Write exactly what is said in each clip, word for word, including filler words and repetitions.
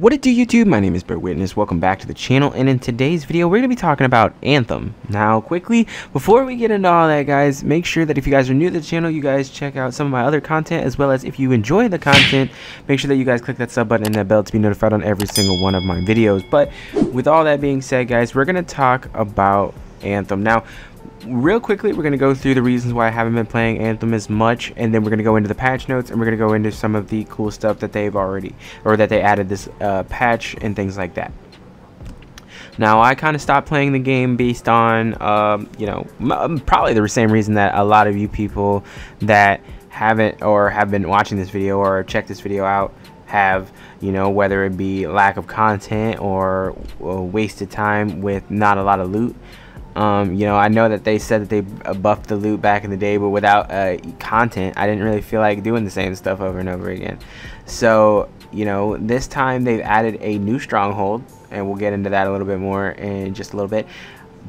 What it do YouTube? My name is Bert Witness, welcome back to the channel, and in today's video we're going to be talking about Anthem. Now quickly, before we get into all that guys, make sure that if you guys are new to the channel, you guys check out some of my other content, as well as if you enjoy the content, make sure that you guys click that sub button and that bell to be notified on every single one of my videos. But with all that being said guys, we're going to talk about Anthem. Now real quickly, we're going to go through the reasons why I haven't been playing Anthem as much, and then we're going to go into the patch notes, and we're going to go into some of the cool stuff that they've already, or that they added this uh, patch and things like that. Now, I kind of stopped playing the game based on, um, you know, m probably the same reason that a lot of you people that haven't or have been watching this video or checked this video out have, you know, whether it be lack of content or, or wasted time with not a lot of loot. Um, you know, I know that they said that they buffed the loot back in the day, but without uh, content, I didn't really feel like doing the same stuff over and over again. So, you know, this time they've added a new stronghold, and we'll get into that a little bit more in just a little bit.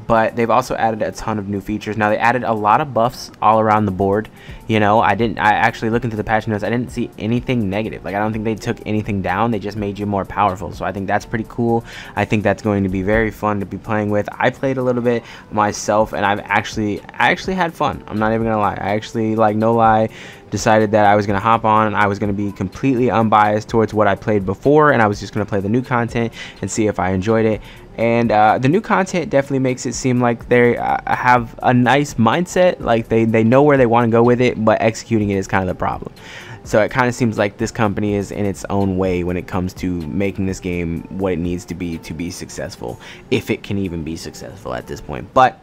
But they've also added a ton of new features. Now, they added a lot of buffs all around the board. You know, I didn't, I actually looked into the patch notes, I didn't see anything negative. Like, I don't think they took anything down, they just made you more powerful. So I think that's pretty cool. I think that's going to be very fun to be playing with. I played a little bit myself, and I've actually, I actually had fun. I'm not even gonna lie. I actually, like, no lie, decided that I was gonna hop on and I was gonna be completely unbiased towards what I played before, and I was just gonna play the new content and see if I enjoyed it. And uh, the new content definitely makes it seem like they uh, have a nice mindset, like they, they know where they want to go with it, but executing it is kind of the problem. So it kind of seems like this company is in its own way when it comes to making this game what it needs to be to be successful, if it can even be successful at this point. But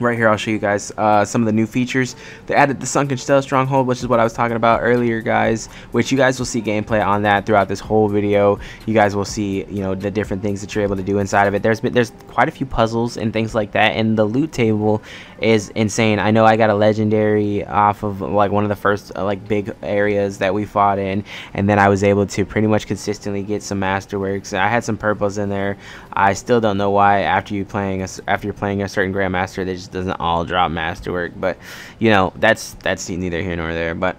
right here, I'll show you guys uh, some of the new features. They added the Sunken Stealth Stronghold, which is what I was talking about earlier, guys, which you guys will see gameplay on that throughout this whole video. You guys will see, you know, the different things that you're able to do inside of it. There's been, there's quite a few puzzles and things like that, and the loot table is insane. I know I got a legendary off of, like, one of the first, uh, like, big areas that we fought in, and then I was able to pretty much consistently get some masterworks. I had some purples in there. I still don't know why after, you playing a, after you're playing a certain Grandmaster, they just doesn't all drop masterwork, but you know, that's that's neither here nor there. But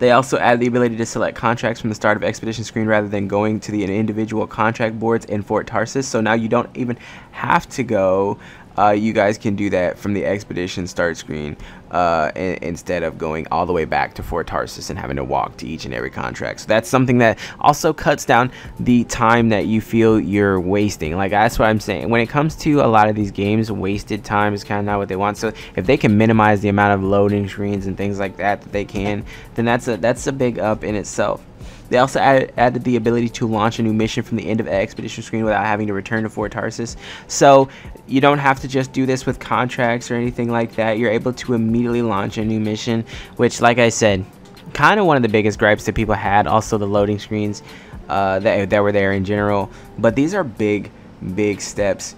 they also add the ability to select contracts from the start of Expedition Screen rather than going to the individual contract boards in Fort Tarsis. So now you don't even have to go, uh, you guys can do that from the Expedition start screen uh, instead of going all the way back to Fort Tarsis and having to walk to each and every contract. So that's something that also cuts down the time that you feel you're wasting. Like, that's what I'm saying. When it comes to a lot of these games, wasted time is kind of not what they want. So if they can minimize the amount of loading screens and things like that that they can, then that's a, that's a big up in itself. They also added, added the ability to launch a new mission from the end of Expedition Screen without having to return to Fort Tarsis. So you don't have to just do this with contracts or anything like that. You're able to immediately launch a new mission, which, like I said, kind of one of the biggest gripes that people had. Also the loading screens uh, that, that were there in general. But these are big, big steps.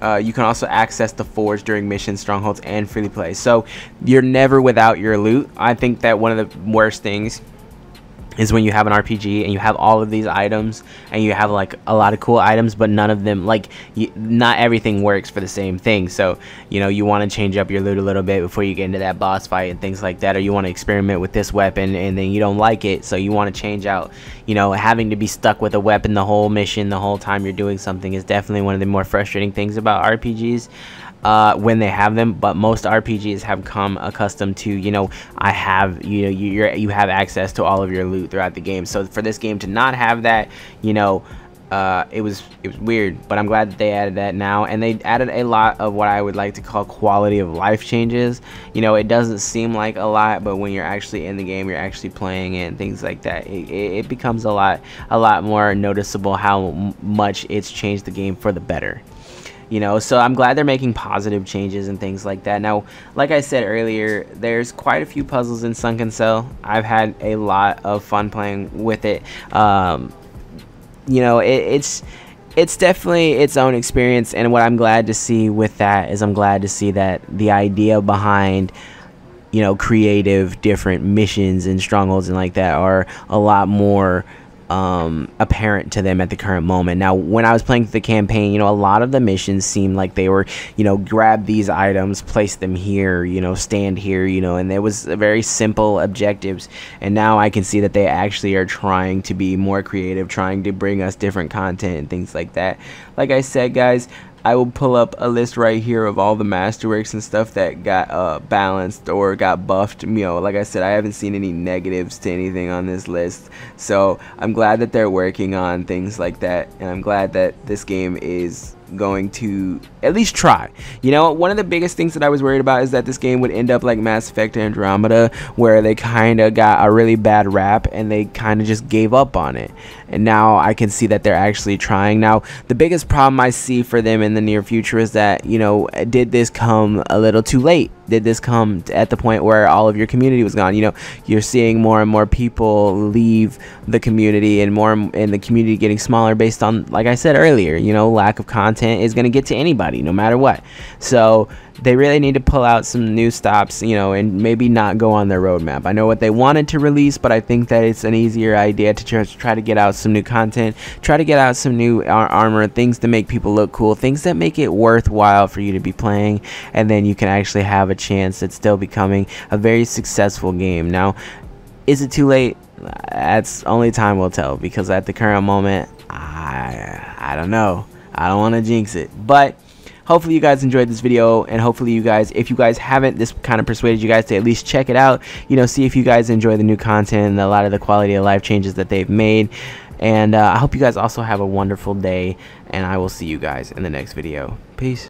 Uh, you can also access the Forge during missions, strongholds, and freely play. So you're never without your loot. I think that one of the worst things is when you have an R P G and you have all of these items and you have, like, a lot of cool items, but none of them, like, you, not everything works for the same thing. So, you know, you want to change up your loot a little bit before you get into that boss fight and things like that, or you want to experiment with this weapon and then you don't like it, so you want to change out. You know, having to be stuck with a weapon the whole mission, the whole time you're doing something, is definitely one of the more frustrating things about R P Gs. Uh, when they have them, but most R P Gs have come accustomed to, you know, I have, you know, you you're, you have access to all of your loot throughout the game. So for this game to not have that, you know, uh, it was it was weird. But I'm glad that they added that now, and they added a lot of what I would like to call quality of life changes. You know, it doesn't seem like a lot, but when you're actually in the game, you're actually playing it and things like that, it, it becomes a lot a lot more noticeable how much it's changed the game for the better. You know, so I'm glad they're making positive changes and things like that. Now, like I said earlier, there's quite a few puzzles in Sunken Cell. I've had a lot of fun playing with it. Um, you know, it, it's it's definitely its own experience. And what I'm glad to see with that is I'm glad to see that the idea behind, you know, creative different missions and strongholds and like that are a lot more um, apparent to them at the current moment. Now, when I was playing the campaign, you know, a lot of the missions seemed like they were, you know, grab these items, place them here, you know, stand here, you know, and there was very simple objectives. And now I can see that they actually are trying to be more creative, trying to bring us different content and things like that. Like I said, guys, I will pull up a list right here of all the masterworks and stuff that got uh, balanced or got buffed. You know, like I said, I haven't seen any negatives to anything on this list. So I'm glad that they're working on things like that. And I'm glad that this game is going to at least try. You know, one of the biggest things that I was worried about is that this game would end up like Mass Effect Andromeda, where they kind of got a really bad rap and they kind of just gave up on it. And now I can see that they're actually trying. Now, the biggest problem I see for them in the near future is that, you know, did this come a little too late? Did this come at the point where all of your community was gone? You know, you're seeing more and more people leave the community, and more and the community getting smaller based on, like I said earlier, you know, lack of content is going to get to anybody no matter what. So they really need to pull out some new stops, you know, and maybe not go on their roadmap. I know what they wanted to release, but I think that it's an easier idea to try to get out some new content, try to get out some new ar armor, things to make people look cool, things that make it worthwhile for you to be playing, and then you can actually have a chance at still becoming a very successful game. Now, is it too late? That's only time will tell, because at the current moment, I, I don't know. I don't want to jinx it, but hopefully you guys enjoyed this video, and hopefully you guys, if you guys haven't, this kind of persuaded you guys to at least check it out, you know, see if you guys enjoy the new content and a lot of the quality of life changes that they've made. And uh, I hope you guys also have a wonderful day, and I will see you guys in the next video. Peace.